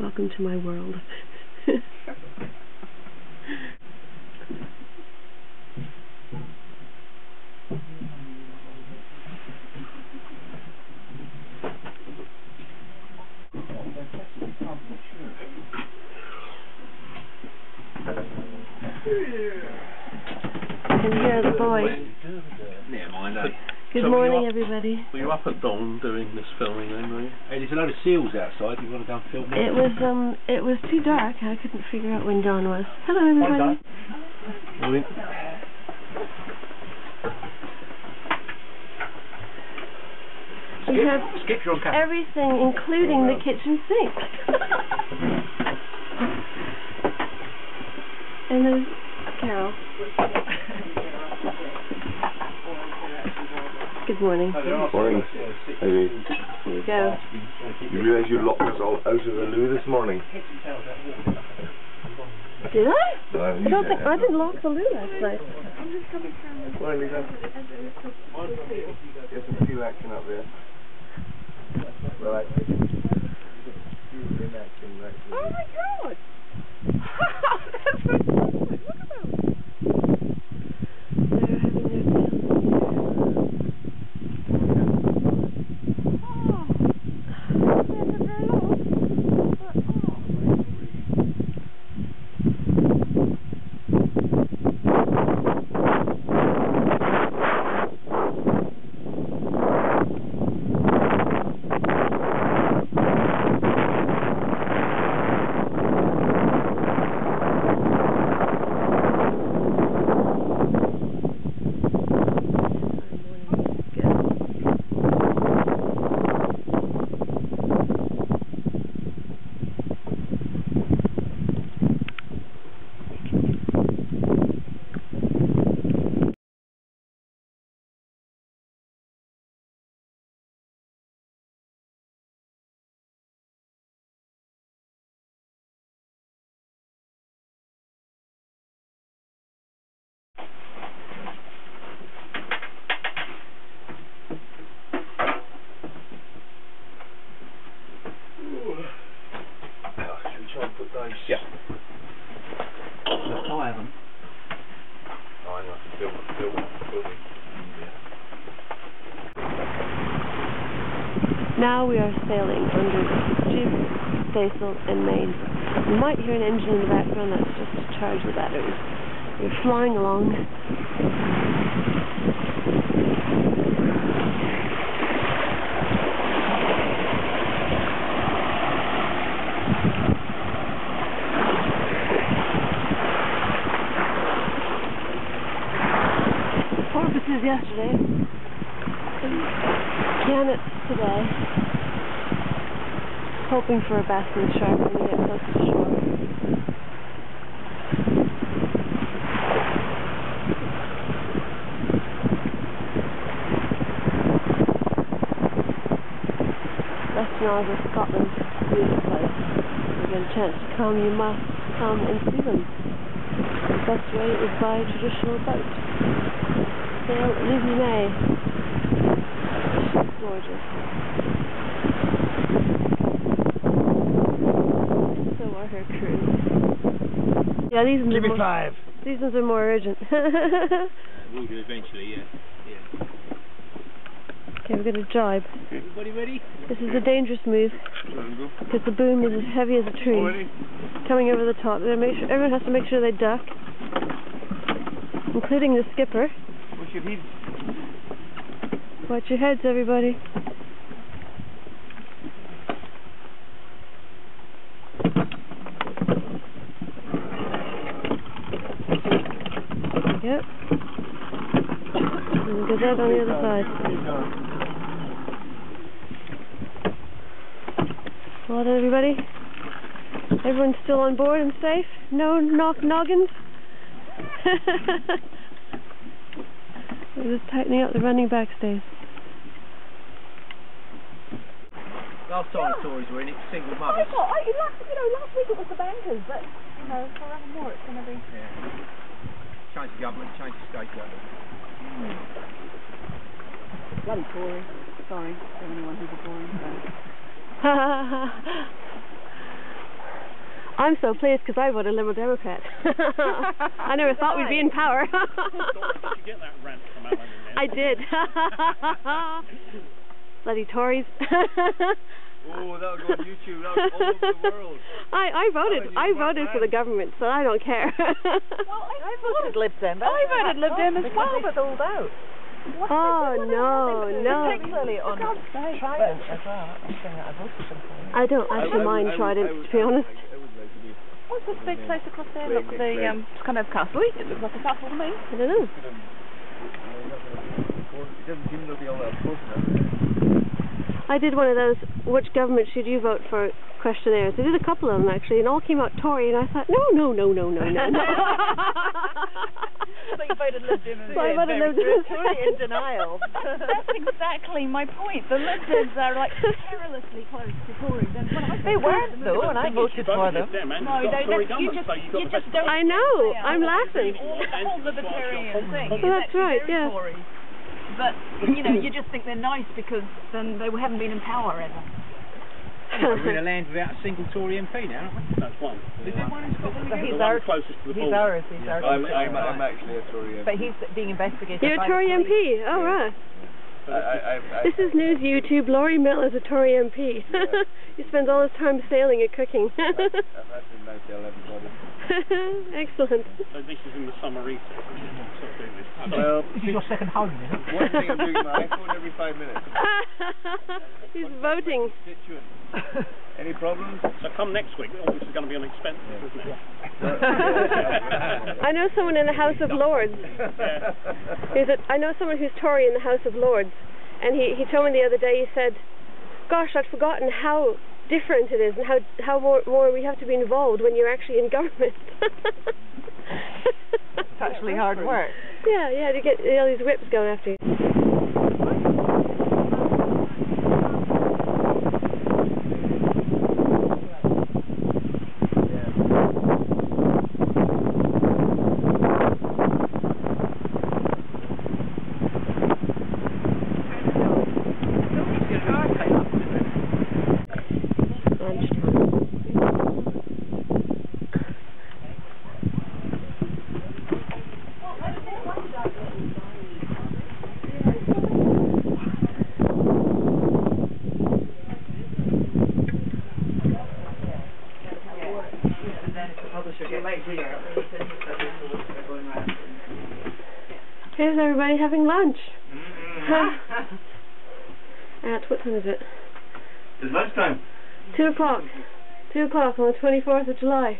Welcome to my world. I can hear the voice. Good morning, everybody. Were you up at dawn doing this filming then, were you? Hey, there's a load of seals outside. You want to go and film it? It was too dark. I couldn't figure out when dawn was. Hello, everybody. Morning. Skip, you're on camera. Everything, including the kitchen sink. And there's Carol. Good morning. Morning. Here we go. You realise you locked us all out of the loo this morning? Did I? No, I don't think I didn't lock the loo last night. Morning, Lisa. Get some few action up there. Right. Oh my God! That's ridiculous. Look at them. Yeah. There's five of them. Oh, I know, I can build one, yeah. Now we are sailing under jib, staysail and main. You might hear an engine in the background, that's just to charge the batteries. We're flying along. Yesterday, Janet today, hoping for a bass and shark when we get close to shore. Western Isles of Scotland, beautiful place. If you get a chance to come, you must come and see them. The best way is by traditional boat. Lizzie May. She's gorgeous. And so are her crew. Yeah, these ones. Give me five. These ones are more urgent. We'll do eventually, yeah. Okay, we're gonna jibe. Everybody ready? This is a dangerous move because the boom is as heavy as a tree. Already? Coming over the top. Everyone has to make sure they duck, including the skipper. Watch your heads, everybody. Yep. And goes out on the other side. Hold on, everybody. Everyone's still on board and safe? No knock-noggins? We're just tightening up the running backstays. Last time the Tories were in it, single mothers. Last week it was the bankers, but you know, forevermore it's going to be. Yeah. Change the government, change the state government. Bloody Tory. Sorry, everyone who's a Tory. I'm so pleased because I voted Liberal Democrat. I never thought we'd be in power. Did you get that rant from Alan? I did. Bloody Tories. Oh, that would go on YouTube. That would go all over the world. I voted for the government, so I don't care. Well, I voted Lib Dem. I voted Lib Dem as well, but all out. Oh no, no! Particularly on Trident as well. I'm saying that I voted for them. I don't actually mind Trident, to be honest. What's this big place across there? Look, the kind of castle. It looks like a castle to me. I don't know. It doesn't seem to be all that close. I did one of those "which government should you vote for" questionnaires. I did a couple of them actually, and all came out Tory, and I thought, no. So you voted Lib Dem. So I voted Lib Dem. Tory in denial. That's exactly my point. The Lib Dems are like perilously close to Tories. They weren't though, and I voted for them. No, you just don't. I know. I'm laughing. All libertarian thing. Well, that's right. Yeah. But, you know, you just think they're nice because then they haven't been in power ever. We're in a land without a single Tory MP now, aren't we? That's one. Is there one in Scotland? He's ours. I'm actually a Tory MP. But he's being investigated. You're a Tory MP? Oh, right. This is news, YouTube. Laurie Miller's a Tory MP. Yeah. He spends all his time sailing and cooking. That's in 1911. Excellent. So this is in the summer recess. Well, this is your second home, isn't it? One thing I'm doing with my iPhone every 5 minutes. He's voting. Any problems? So come next week. Oh, this is going to be an expense, isn't it? I know someone in the House of Lords. I know someone who's Tory in the House of Lords, and he told me the other day. He said, "Gosh, I'd forgotten how different it is, and how more we have to be involved when you're actually in government." It's actually hard work. Yeah, to get all these whips going after you. Here's everybody having lunch. At what time is it? It's lunchtime. 2 o'clock. 2 o'clock on the 24th of July.